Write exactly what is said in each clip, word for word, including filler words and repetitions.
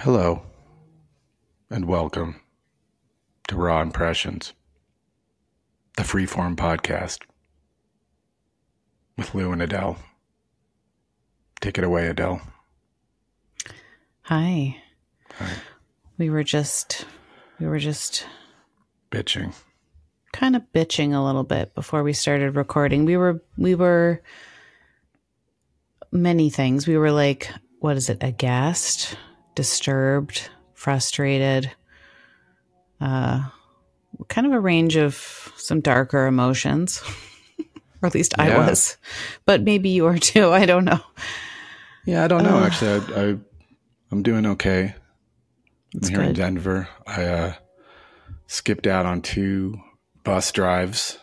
Hello, and welcome to Raw Impressions, the freeform podcast with Lou and Adele. Take it away, Adele. Hi. Hi. We were just, we were just... bitching. Kind of bitching a little bit before we started recording. We were, we were many things. We were like, what is it, aghast? Disturbed, frustrated, uh, kind of a range of some darker emotions, or at least yeah. I was, but maybe you were too. I don't know. Yeah, I don't know. Uh, Actually, I, I, I'm doing okay. I'm here good. in Denver. I uh, skipped out on two bus drives,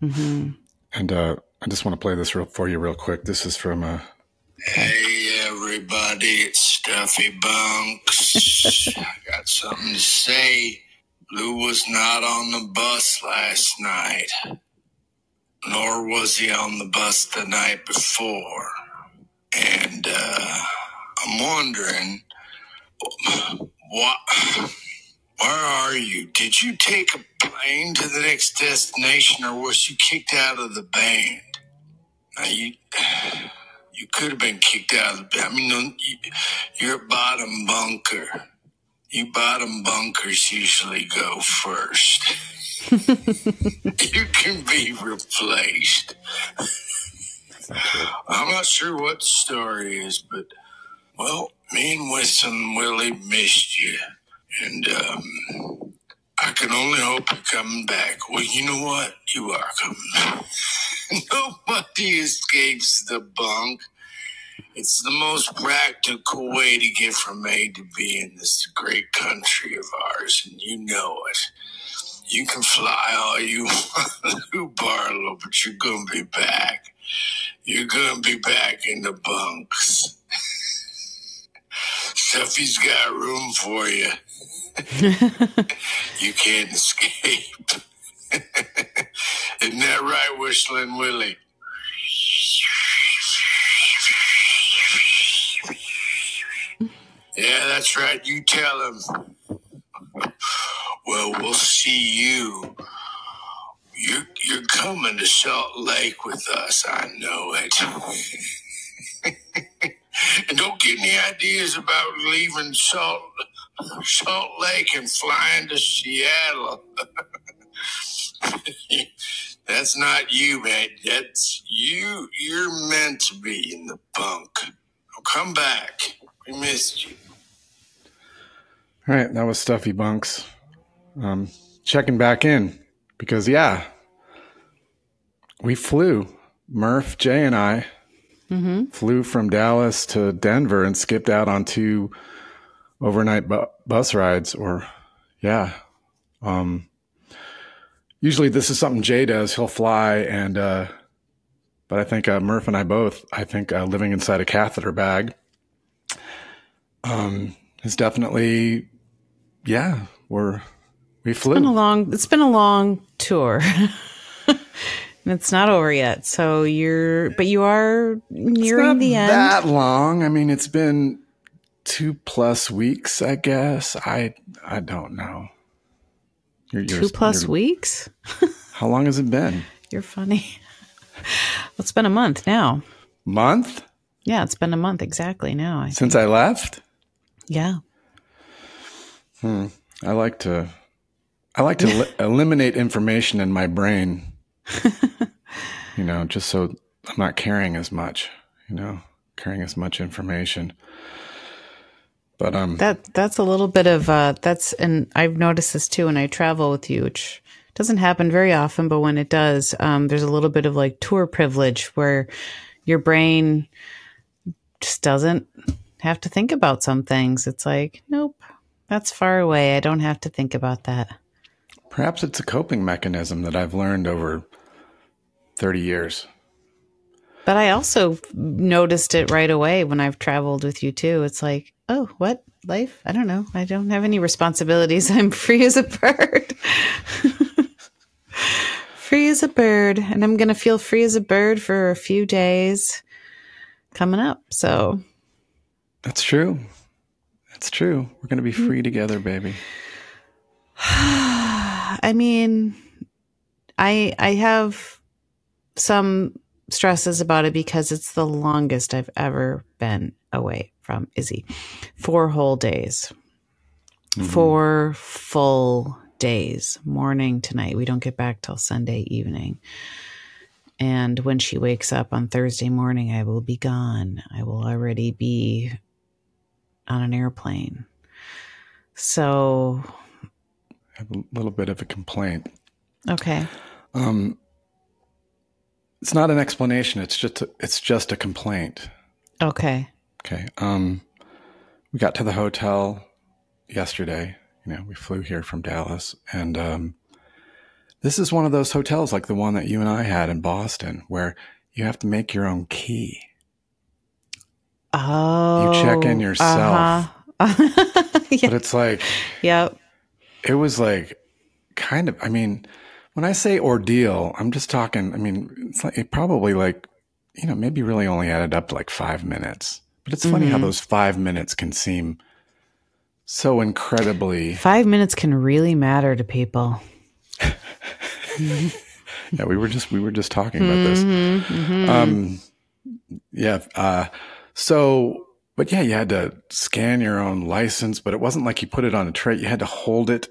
mm-hmm. and uh, I just want to play this real, for you real quick. This is from a... Hey, everybody, it's Stuffy Bunks. I got something to say. Lou was not on the bus last night, nor was he on the bus the night before. And uh, I'm wondering, what, where are you? Did you take a plane to the next destination, or was you kicked out of the band? Now, you... You could have been kicked out of the... I mean, you're a bottom bunker. You bottom bunkers usually go first. You can be replaced. I'm not sure what the story is, but, well, me and Whistling Willie missed you. And um, I can only hope you're coming back. Well, you know what? You are coming back. Nobody escapes the bunk. It's the most practical way to get from A to B in this great country of ours, and you know it. You can fly all you want, Lou Barlow, but you're going to be back. You're going to be back in the bunks. Stuffy's got room for you. You can't escape. Isn't that right, Whistling Willie? Yeah, that's right. You tell him. Well, we'll see you. You're, you're coming to Salt Lake with us. I know it. And don't get any ideas about leaving Salt, Salt Lake and flying to Seattle. That's not you, man. That's you. You're meant to be in the bunk. I'll come back. We missed you. All right, that was Stuffy Bunks. Um, checking back in because, yeah, we flew. Murph, Jay, and I mm-hmm. flew from Dallas to Denver and skipped out on two overnight bu bus rides. Or, yeah, um. Usually this is something Jay does. He'll fly, and uh, but I think uh, Murph and I both, I think uh, living inside a catheter bag um, is definitely, yeah, we're, we flew. It's been a long, it's been a long tour, and it's not over yet. So you're, but you are nearing the end. It's not that long. I mean, it's been two plus weeks, I guess. I, I don't know. You're, you're, Two plus you're, weeks? How long has it been? You're funny. Well, it's been a month now. Month? Yeah, it's been a month exactly now. I Since think. I left? Yeah. Hmm. I like to, I like to el eliminate information in my brain. You know, just so I'm not carrying as much. You know, carrying as much information. But um, that that's a little bit of uh, that's and I've noticed this too when I travel with you, which doesn't happen very often, but when it does, um, there's a little bit of like tour privilege where your brain just doesn't have to think about some things. It's like, nope, that's far away. I don't have to think about that. Perhaps it's a coping mechanism that I've learned over thirty years. But I also noticed it right away when I've traveled with you too. It's like, oh, what? Life? I don't know. I don't have any responsibilities. I'm free as a bird. Free as a bird. And I'm going to feel free as a bird for a few days coming up. So that's true. It's true. We're going to be free together, baby. I mean, I I have some stresses about it because it's the longest I've ever been away from Izzy. Four whole days. Mm-hmm. Four full days, morning to night. We don't get back till Sunday evening. And when she wakes up on Thursday morning, I will be gone. I will already be on an airplane. So I have a little bit of a complaint. Okay. Um, it's not an explanation. It's just, a, it's just a complaint. Okay. Okay. Um, we got to the hotel yesterday. You know, we flew here from Dallas, and, um, this is one of those hotels like the one that you and I had in Boston where you have to make your own key. Oh. You check in yourself. Uh-huh. Yeah. But it's like, yep. It was like kind of, I mean, when I say ordeal, I'm just talking, I mean, it's like, it probably like, you know, maybe really only added up to like five minutes. But it's funny mm-hmm. how those five minutes can seem so incredibly. Five minutes can really matter to people. Yeah, we were just we were just talking about this. Mm-hmm, mm-hmm. Um, yeah. Uh, so, but yeah, you had to scan your own license, but it wasn't like you put it on a tray. You had to hold it.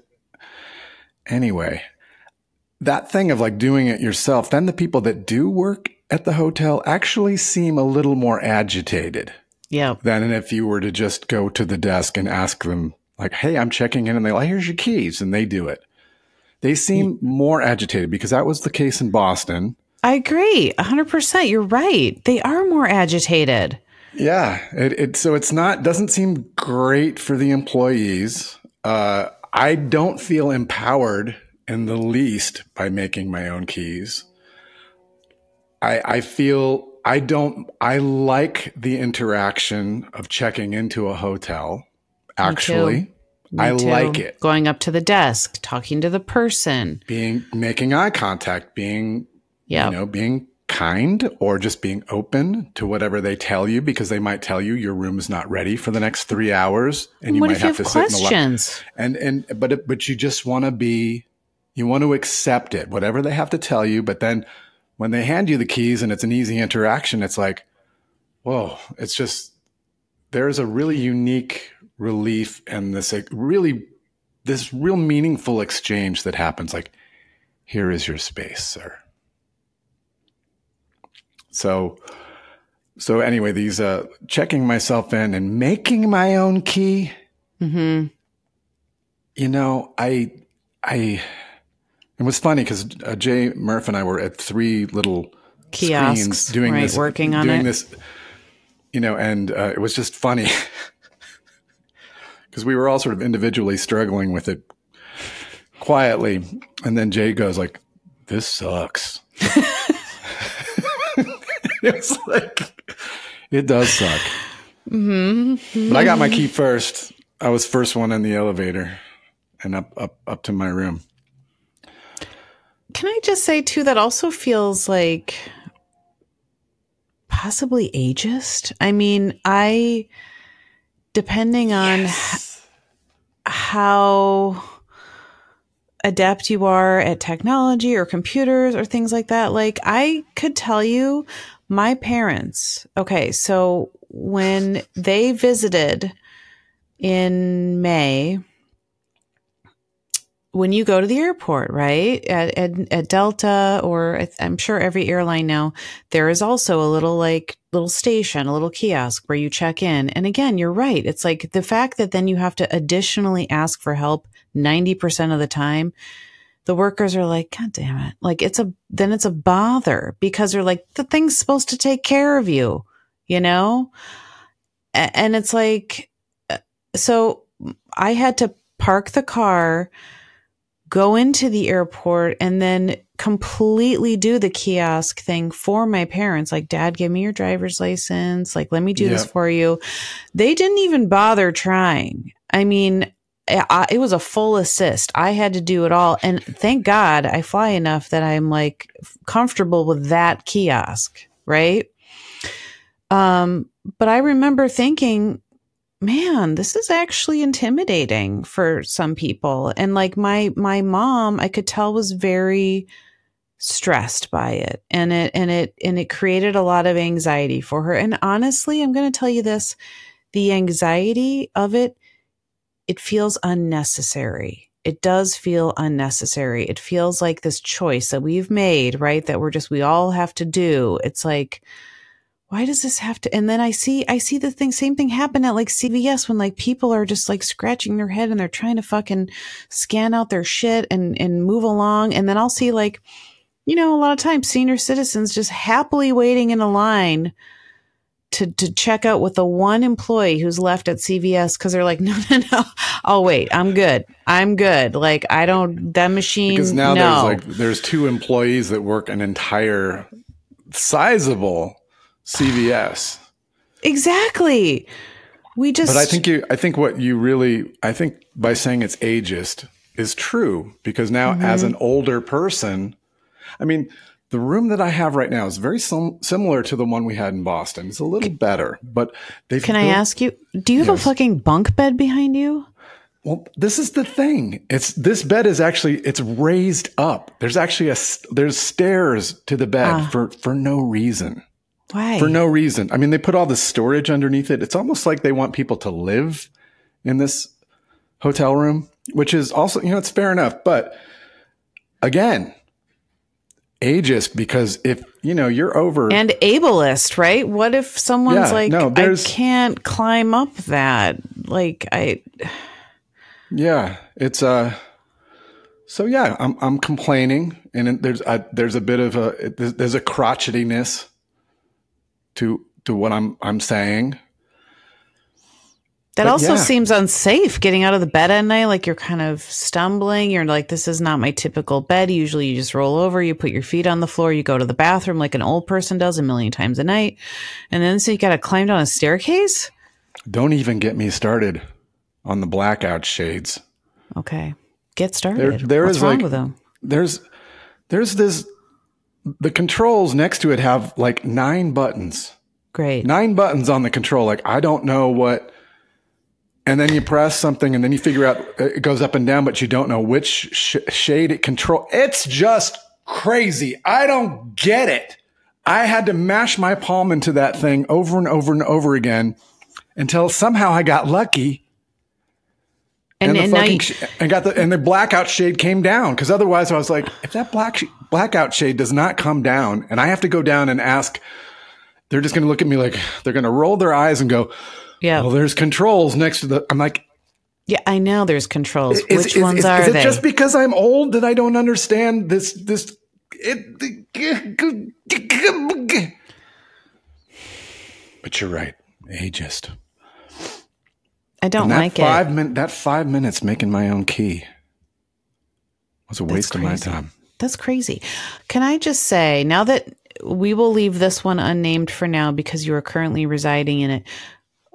Anyway, that thing of like doing it yourself, then the people that do work at the hotel actually seem a little more agitated. Yeah. Than if you were to just go to the desk and ask them like, "Hey, I'm checking in," and they're like, "Here's your keys," and they do it. They seem more agitated because that was the case in Boston. I agree. one hundred percent. You're right. They are more agitated. Yeah. It, it, so it's not, doesn't seem great for the employees. Uh, I don't feel empowered in the least by making my own keys. I, I feel, I don't, I like the interaction of checking into a hotel, actually. Me too. Me I too. Like it. Going up to the desk, talking to the person, being making eye contact, being yep. you know, being kind, or just being open to whatever they tell you, because they might tell you your room is not ready for the next three hours, and you what might if have, you have to questions? Sit in the lobby. And and but it, but you just want to be, you want to accept it, whatever they have to tell you. But then when they hand you the keys and it's an easy interaction, it's like, whoa! It's just there's a really unique. Relief and this like, really, this real meaningful exchange that happens. Like, here is your space, sir. So, so anyway, these uh, checking myself in and making my own key. Mm-hmm. You know, I, I. It was funny because uh, Jay Murph and I were at three little kiosks screens doing right, this, working on doing it. This. You know, and uh, it was just funny. Because we were all sort of individually struggling with it quietly. And then Jay goes like, this sucks. It's like, it does suck. Mm-hmm. But I got my key first. I was first one in the elevator and up, up, up to my room. Can I just say too, that also feels like possibly ageist. I mean, I... Depending on yes. how adept you are at technology or computers or things like that, like I could tell you my parents, okay, so when they visited in May, when you go to the airport, right, at, at, at Delta or I'm sure every airline now, there is also a little like little station, a little kiosk where you check in. And again, you're right. It's like the fact that then you have to additionally ask for help ninety percent of the time, the workers are like, God damn it. Like it's a, then it's a bother because they're like, the thing's supposed to take care of you, you know? And it's like, so I had to park the car, go into the airport, and then completely do the kiosk thing for my parents. Like, Dad, give me your driver's license. Like, let me do yep. this for you. They didn't even bother trying. I mean, I, it was a full assist. I had to do it all. And thank God I fly enough that I'm like comfortable with that kiosk. Right. Um, but I remember thinking, man, this is actually intimidating for some people. And like my, my mom, I could tell was very stressed by it, and it, and it, and it created a lot of anxiety for her. And honestly, I'm going to tell you this, the anxiety of it, it feels unnecessary. It does feel unnecessary. It feels like this choice that we've made, right? That we're just, we all have to do. It's like, why does this have to? And then I see, I see the thing, same thing happen at like C V S when like people are just like scratching their head and they're trying to fucking scan out their shit and, and move along. And then I'll see like, you know, a lot of times senior citizens just happily waiting in a line to, to check out with the one employee who's left at C V S. Cause they're like, no, no, no, I'll wait. I'm good. I'm good. Like I don't, that machine. Because now no. there's like, there's two employees that work an entire sizable C V S. Exactly. We just. But I think you. I think what you really. I think by saying it's ageist is true, because now mm-hmm. as an older person, I mean, the room that I have right now is very sim similar to the one we had in Boston. It's a little better, but they've. Can built, I ask you? Do you have yes. a fucking bunk bed behind you? Well, this is the thing. It's this bed is actually it's raised up. There's actually a there's stairs to the bed uh. for for no reason. Why? For no reason. I mean, they put all the storage underneath it. It's almost like they want people to live in this hotel room, which is also, you know, it's fair enough. But again, ageist, because if, you know, you're over. And ableist, right? What if someone's yeah, like, no, I can't climb up that? Like, I. Yeah, it's uh so, yeah, I'm, I'm complaining. And there's a, there's a bit of a there's, there's a crotchetiness to to what I'm I'm saying. That but also yeah. seems unsafe, getting out of the bed at night, like you're kind of stumbling. You're like, this is not my typical bed. Usually you just roll over, you put your feet on the floor, you go to the bathroom like an old person does a million times a night. And then so you gotta climb down a staircase? Don't even get me started on the blackout shades. Okay. Get started. There, there What's is wrong like, with them? There's there's this The controls next to it have like nine buttons. Great. Nine buttons on the control. Like, I don't know what. And then you press something and then you figure out it goes up and down, but you don't know which sh shade it control. It's just crazy. I don't get it. I had to mash my palm into that thing over and over and over again until somehow I got lucky. And, and, and the fucking sh and got the and the blackout shade came down, because otherwise I was like, if that black sh blackout shade does not come down, and I have to go down and ask, they're just going to look at me like they're going to roll their eyes and go, yeah. Well, there's controls next to the. I'm like, yeah, I know there's controls. Is, Which is, ones is, are is it they? Just because I'm old that I don't understand this? This. It, but you're right, ageist. I don't like five it. Min that five minutes making my own key was a That's waste crazy. Of my time. That's crazy. Can I just say, now that we will leave this one unnamed for now because you are currently residing in it,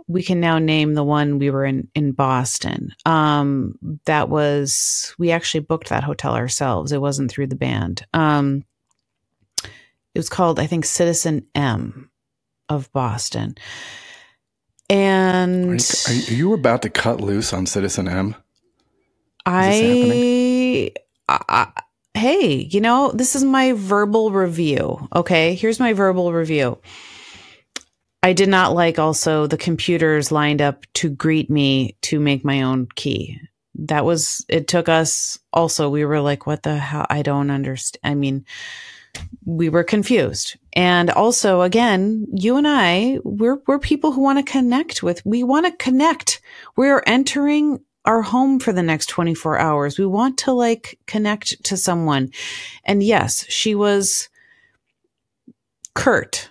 we can now name the one we were in in Boston. Um, that was, we actually booked that hotel ourselves. It wasn't through the band. Um, it was called, I think, Citizen M of Boston. And are you, are you about to cut loose on Citizen M? Is I, I, hey, you know, this is my verbal review. Okay, here's my verbal review. I did not like also the computers lined up to greet me to make my own key. That was, it took us also, we were like, what the hell? I don't understand. I mean, we were confused. And also, again, you and I, we're, we're people who want to connect with, we want to connect. We're entering our home for the next twenty-four hours. We want to like connect to someone. And yes, she was curt,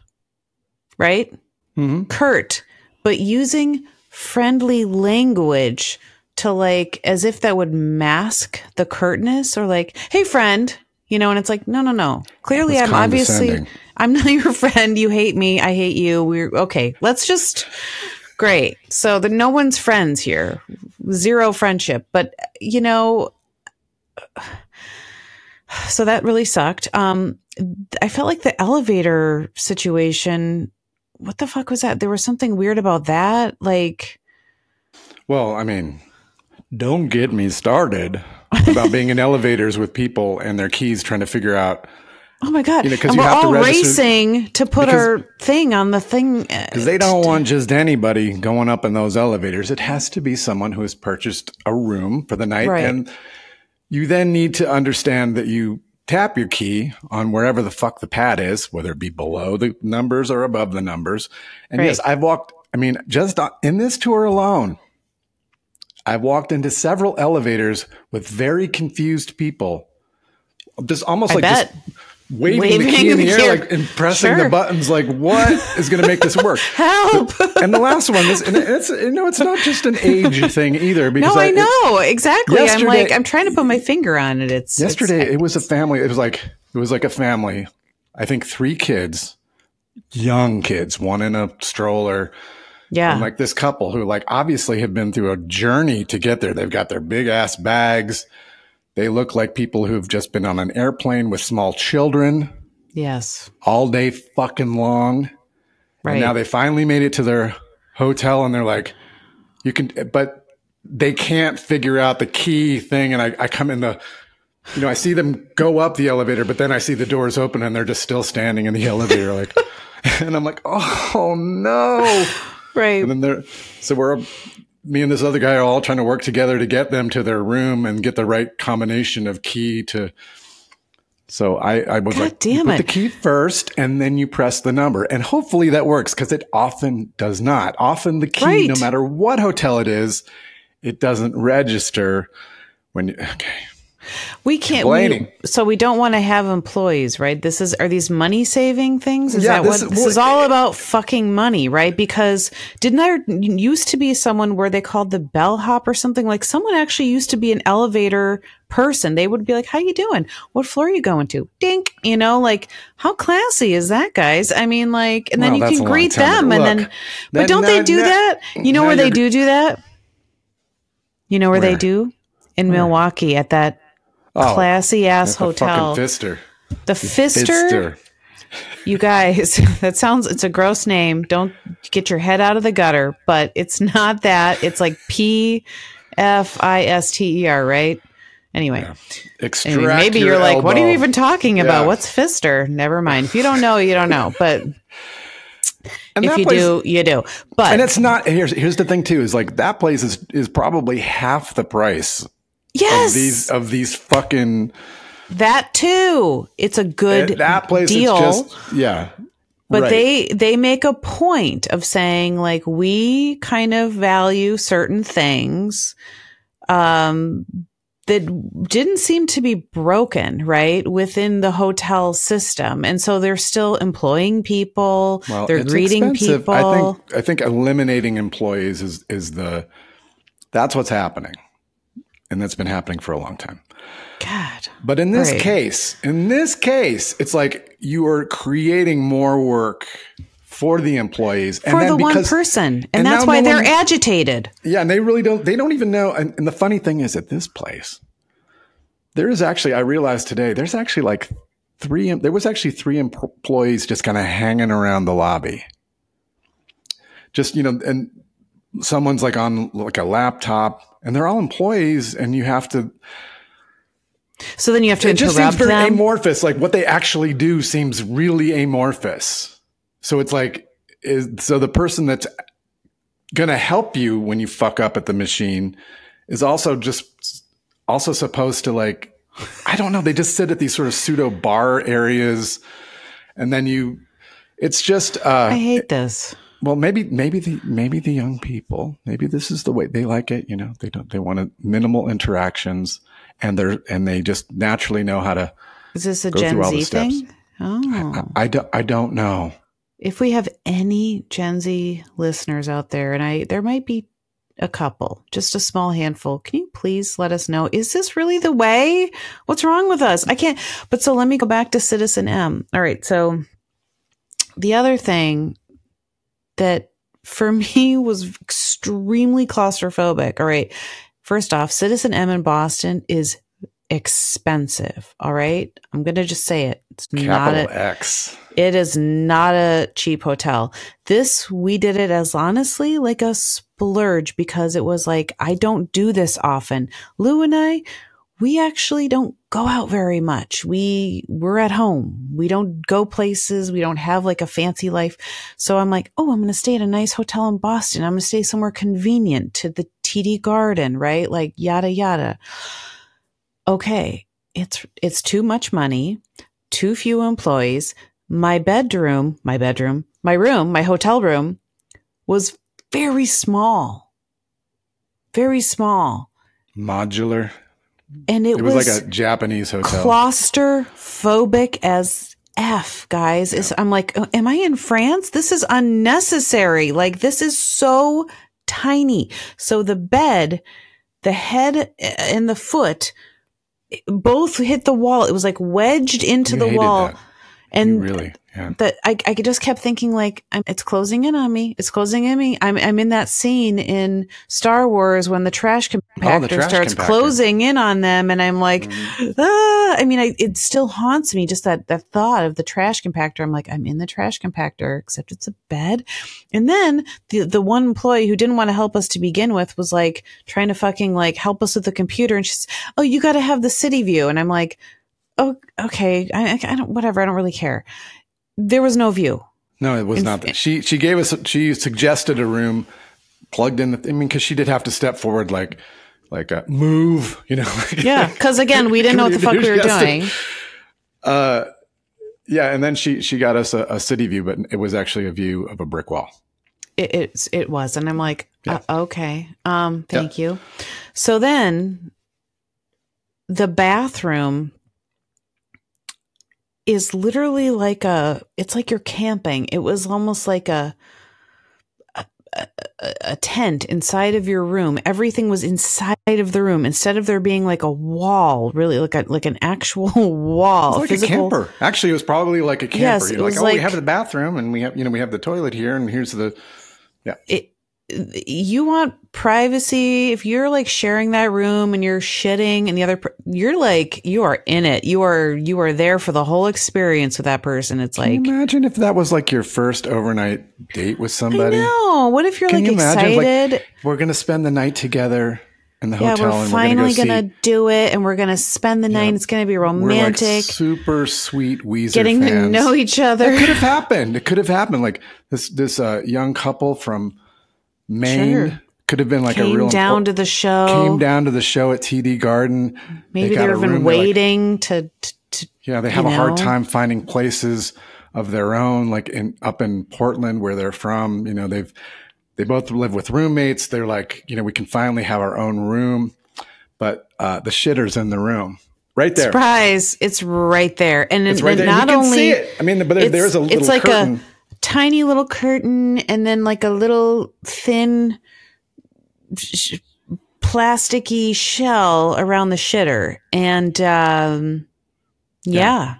right? Mm-hmm. Curt, but using friendly language to like, as if that would mask the curtness, or like, hey friend. You know, and it's like, no, no, no. Clearly, I'm obviously, I'm not your friend. You hate me. I hate you. We're okay. Let's just, great. So the, no one's friends here. Zero friendship. But, you know, so that really sucked. Um, I felt like the elevator situation, what the fuck was that? There was something weird about that. Like, Well, I mean, don't get me started about being in elevators with people and their keys trying to figure out. Oh, my God. You know, and we're all racing to put our thing on the thing. Because they don't want just anybody going up in those elevators. It has to be someone who has purchased a room for the night. Right. And you then need to understand that you tap your key on wherever the fuck the pad is, whether it be below the numbers or above the numbers. And right. yes, I've walked, I mean, just in this tour alone, I've walked into several elevators with very confused people. Just almost I like bet. Just waving, waving the key in the, the air, air, like, and pressing sure. the buttons, like, what is going to make this work? Help! And the last one is, and it's, you know, it's not just an age thing either. Because no, I, I know. Exactly. I'm like, I'm trying to put my finger on it. It's Yesterday, it's, it was a family. It was like, it was like a family. I think three kids, young kids, one in a stroller. Yeah. And like this couple who, like, obviously have been through a journey to get there. They've got their big ass bags. They look like people who've just been on an airplane with small children. Yes. All day fucking long. Right. And now they finally made it to their hotel and they're like, you can, but they can't figure out the key thing. And I, I come in the, you know, I see them go up the elevator, but then I see the doors open and they're just still standing in the elevator. Like, and I'm like, oh no. Right. And then they're, so we're, me and this other guy are all trying to work together to get them to their room and get the right combination of key to. So I, I was God like, damn put it. the key first and then you press the number. And hopefully that works because it often does not. Often the key, right. no matter what hotel it is, it doesn't register when you, okay. We can't, we, so we don't want to have employees, right? This is, are these money saving things? Is yeah, that this what, is, this is all about fucking money, right? Because didn't there used to be someone where they called the bellhop or something? Like someone actually used to be an elevator person. They would be like, how you doing? What floor are you going to? Dink, you know, like how classy is that, guys? I mean, like, and then well, you can greet them look, and then, then, but don't no, they do no, that? You know no, where they do do that? You know where, where? they do? In where? Milwaukee at that. Oh, classy ass hotel. The Pfister. The Pfister. You guys, that sounds, it's a gross name. Don't get your head out of the gutter, but it's not that. It's like P F I S T E R, right? Anyway. Yeah. Extract anyway, maybe your you're elbow. Like, what are you even talking about? Yeah. What's Pfister? Never mind. If you don't know, you don't know. But and if you place, do, you do. But and it's not, here's here's the thing too, is like that place is is probably half the price. Yes, of these of these fucking that too. It's a good that place deal. It's just, yeah, but right. they they make a point of saying like we kind of value certain things um, that didn't seem to be broken right within the hotel system, and so they're still employing people. Well, they're greeting expensive. people. I think I think eliminating employees is is the that's what's happening. And that's been happening for a long time. God. But in this right. case, in this case, it's like you are creating more work for the employees. And for then the because, one person. And, and that's why no they're one, agitated. Yeah. And they really don't, they don't even know. And, and the funny thing is at this place, there is actually, I realized today, there's actually like three, there was actually three employees just kind of hanging around the lobby. Just, you know, and someone's like on like a laptop. And they're all employees, and you have to. So then you have to. It just seems very them. amorphous. Like what they actually do seems really amorphous. So it's like, is, so the person that's gonna help you when you fuck up at the machine is also just also supposed to like, I don't know. They just sit at these sort of pseudo bar areas, and then you. It's just. Uh, I hate this. Well, maybe, maybe the, maybe the young people, maybe this is the way they like it. You know, they don't, they want a minimal interactions and they're, and they just naturally know how to. Is this a Gen Z thing? Oh, I, I, I don't, I don't know. If we have any Gen Z listeners out there, and I, there might be a couple, just a small handful. Can you please let us know? Is this really the way? What's wrong with us? I can't, but so let me go back to Citizen M. All right. So the other thing that for me was extremely claustrophobic. All right. First off, Citizen M in Boston is expensive. All right. I'm going to just say it. It's not a, X. It is not a cheap hotel. This, we did it as honestly like a splurge because it was like, I don't do this often. Lou and I, we actually don't go out very much. We we're at home. We don't go places. We don't have like a fancy life. So I'm like, oh, I'm going to stay at a nice hotel in Boston. I'm going to stay somewhere convenient to the T D Garden, right? Like yada, yada. Okay. It's, it's too much money, too few employees. My bedroom, my bedroom, my room, my hotel room was very small, very small. Modular. And it, it was, was like a Japanese hotel. Claustrophobic as F, guys. Yeah. It's, I'm like, oh, am I in France? This is unnecessary. Like, this is so tiny. So the bed, the head and the foot both hit the wall. It was like wedged into you the wall. That. And you really, yeah. That I, I just kept thinking like, I'm, it's closing in on me. It's closing in on me. I'm, I'm in that scene in Star Wars when the trash compactor oh, the trash starts compactor. closing in on them. And I'm like, mm. ah, I mean, I, it still haunts me. Just that, that thought of the trash compactor. I'm like, I'm in the trash compactor, except it's a bed. And then the, the one employee who didn't want to help us to begin with was like trying to fucking like help us with the computer. And she's, oh, you got to have the city view. And I'm like, oh, okay. I, I don't, whatever. I don't really care. There was no view. No, it was in, not. That. She, she gave us, she suggested a room plugged in. The, I mean, cause she did have to step forward, like, like a move, you know? Like, yeah. Cause again, we didn't know what the fuck we were doing. Uh, yeah. And then she, she got us a, a city view, but it was actually a view of a brick wall. It, it, it was. And I'm like, yeah. uh, okay. Um, thank yeah. you. So then the bathroom is literally like a, it's like you're camping. It was almost like a, a, a, a tent inside of your room. Everything was inside of the room. Instead of there being like a wall, really like a, like an actual wall. It was like physical. a camper. Actually, it was probably like a camper. Yes, you're like, oh, like, we have the bathroom and we have, you know, we have the toilet here and here's the, yeah. It, you want privacy. If you're like sharing that room and you're shitting and the other, you're like, you are in it. You are, you are there for the whole experience with that person. It's like, can you imagine if that was like your first overnight date with somebody? No. What if you're can like you excited? Imagine, like, we're going to spend the night together in the yeah, hotel. We're and finally going to go do it. And we're going to spend the night. Yeah, it's going to be romantic. We're like super sweet Weezer Getting fans. to know each other. It could have happened. It could have happened. Like this, this uh, young couple from Maine sure. could have been like came a real down to the show. Came down to the show at T D Garden. Maybe they they've been waiting like, to, to. Yeah, they have a know? hard time finding places of their own, like in up in Portland where they're from. You know, they've they both live with roommates. They're like, you know, we can finally have our own room, but uh, the shitter's in the room. Right there. Surprise! It's right there, and it's right and there. Not and you can only see it. I mean, but there, there's a little it's like curtain. A, tiny little curtain and then like a little thin sh plasticky shell around the shitter. And, um, yeah, yeah.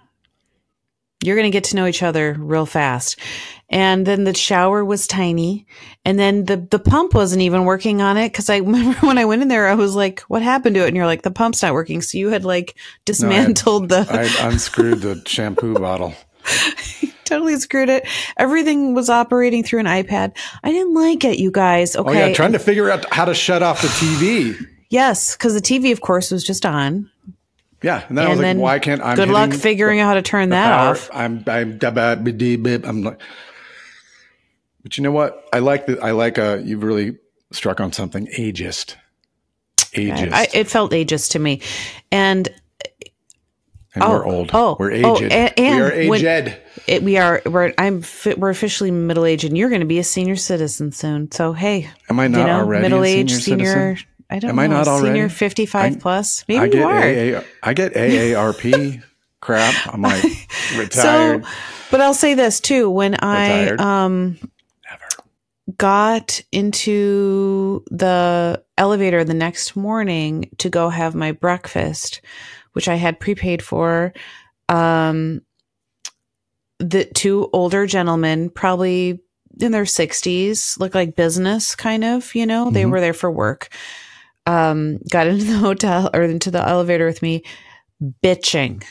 you're going to get to know each other real fast. And then the shower was tiny. And then the, the pump wasn't even working on it. Cause I remember when I went in there, I was like, what happened to it? And you're like, the pump's not working. So you had like dismantled no, I had, the, I unscrewed the shampoo bottle. Totally screwed it. Everything was operating through an iPad. I didn't like it, you guys. Okay. Oh, yeah. Trying to figure out how to shut off the T V. Yes. Because the T V, of course, was just on. Yeah. And then and I was then, like, why can't I? Good luck figuring the, out how to turn that power. off. I'm, I'm, I'm like, but you know what? I like that. I like, uh, you've really struck on something ageist. Ageist. I, I, it felt ageist to me. And, and oh, we're old. Oh, we're aged. Oh, and, and we are aged. It, we are. We're. I'm. We're officially middle aged, and you're going to be a senior citizen soon. So hey, am I not you know, already middle aged senior? senior I don't. Am know, I not already senior? Fifty-five I, plus. Maybe I get you are. A A, I get A A R P crap. I'm like retired. So, but I'll say this too: when I retired. um Never. got into the elevator the next morning to go have my breakfast, which I had prepaid for, um, the two older gentlemen, probably in their sixties, looked like business kind of, you know, mm-hmm. they were there for work. um, got into the hotel or into the elevator with me, bitching,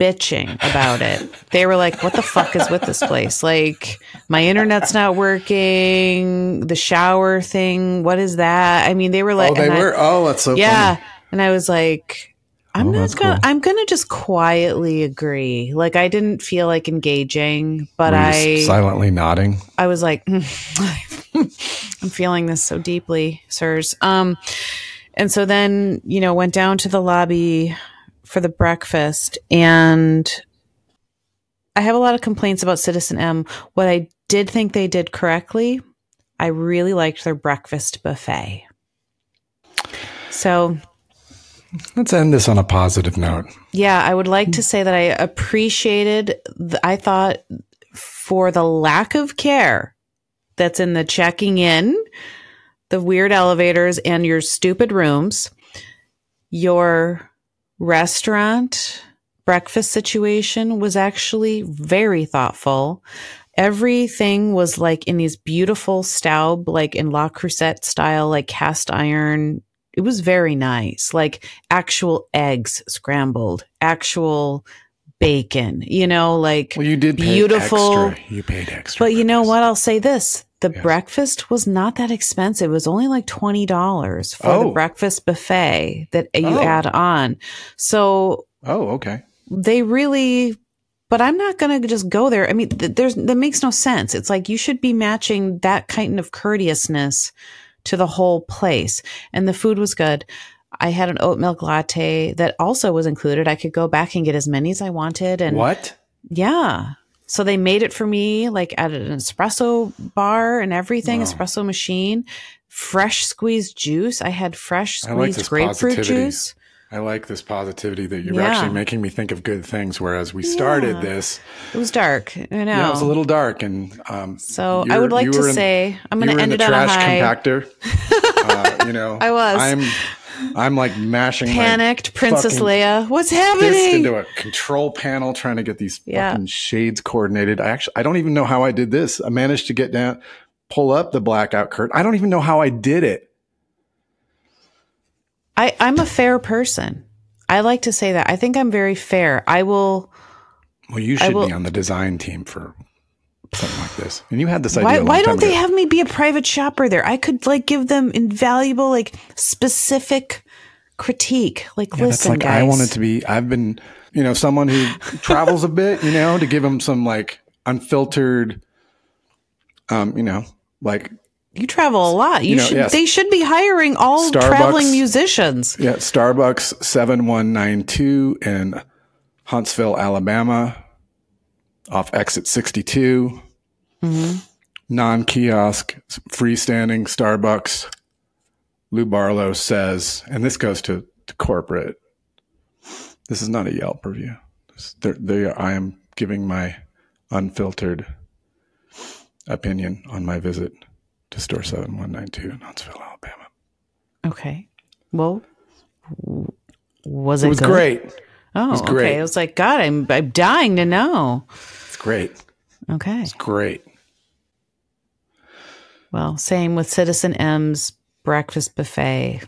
bitching about it. They were like, what the fuck is with this place? Like, my internet's not working. The shower thing. What is that? I mean, they were like, oh, they were. I, oh, that's so yeah. funny. And I was like, I'm oh, not gonna. Cool. I'm gonna just quietly agree. Like, I didn't feel like engaging, but were you I silently nodding. I was like, mm, I'm feeling this so deeply, sirs. Um, and so then you know went down to the lobby for the breakfast, and I have a lot of complaints about Citizen M. What I did think they did correctly, I really liked their breakfast buffet. So. Let's end this on a positive note. Yeah, I would like to say that I appreciated, the, I thought, for the lack of care that's in the checking in, the weird elevators, and your stupid rooms, your restaurant breakfast situation was actually very thoughtful. Everything was like in these beautiful Staub, like in La Crusette style, like cast iron. It was very nice, like actual eggs scrambled, actual bacon, you know, like well, you did beautiful. Pay extra. You paid extra. But breakfast. You know what? I'll say this. The yes. breakfast was not that expensive. It was only like twenty dollars for oh. the breakfast buffet that you oh. add on. So, oh, okay. They really, but I'm not going to just go there. I mean, th there's, that makes no sense. It's like you should be matching that kind of courteousness to the whole place. And the food was good. I had an oat milk latte that also was included. I could go back and get as many as I wanted. And what? Yeah. So they made it for me, like at an espresso bar and everything, wow. espresso machine, fresh squeezed juice. I had fresh squeezed I like this grapefruit positivity. juice. I like this positivity that you're yeah. actually making me think of good things. Whereas we started yeah. this, it was dark. I know yeah, it was a little dark, and um, so I would like to in, say I'm going to end in the it trash on a high. Compactor. uh, you know, I was. I'm, I'm like mashing. Panicked, my Princess Leia. What's happening? Fist into a control panel, trying to get these yeah. fucking shades coordinated. I actually, I don't even know how I did this. I managed to get down, pull up the blackout curtain. I don't even know how I did it. I, I'm a fair person. I like to say that. I think I'm very fair. I will. Well, you should will, be on the design team for something like this. And you had this idea. Why, why don't they ago. have me be a private shopper there? I could like give them invaluable, like specific critique. Like, yeah, listen, that's like guys. I wanted to be. I've been, you know, someone who travels a bit, you know, to give them some like unfiltered, um, you know, like. You travel a lot. You, you know, should. Yes. They should be hiring all Starbucks, traveling musicians. Yeah, Starbucks seven one nine two in Huntsville, Alabama, off exit sixty-two. Mm-hmm. Non-kiosk, freestanding Starbucks. Lou Barlow says, and this goes to, to corporate. This is not a Yelp review. They're, they are, I am giving my unfiltered opinion on my visit. To store seven one nine two in Huntsville, Alabama. Okay. Well, was it, it was good? Great. Oh, it was great. Okay. I was like, God, I'm, I'm dying to know. It's great. Okay. It's great. Well, same with Citizen M's breakfast buffet.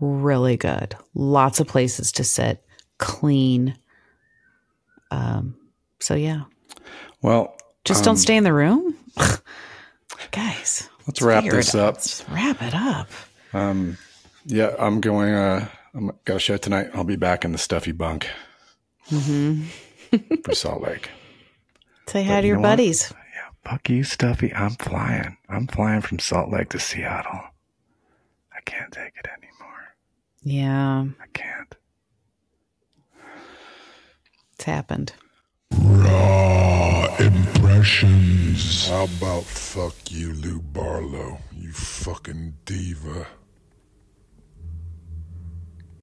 Really good. Lots of places to sit. Clean. Um. So, yeah. Well. Just um, don't stay in the room? Guys, let's wrap this up. Let's wrap it up. Um, yeah, I'm going. Uh, I'm got a show tonight. I'll be back in the stuffy bunk mm-hmm. for Salt Lake. Say hi to your buddies. What? Yeah, fuck you, Stuffy. I'm flying. I'm flying from Salt Lake to Seattle. I can't take it anymore. Yeah, I can't. It's happened. Raw Impressions. How about fuck you, Lou Barlow, you fucking diva?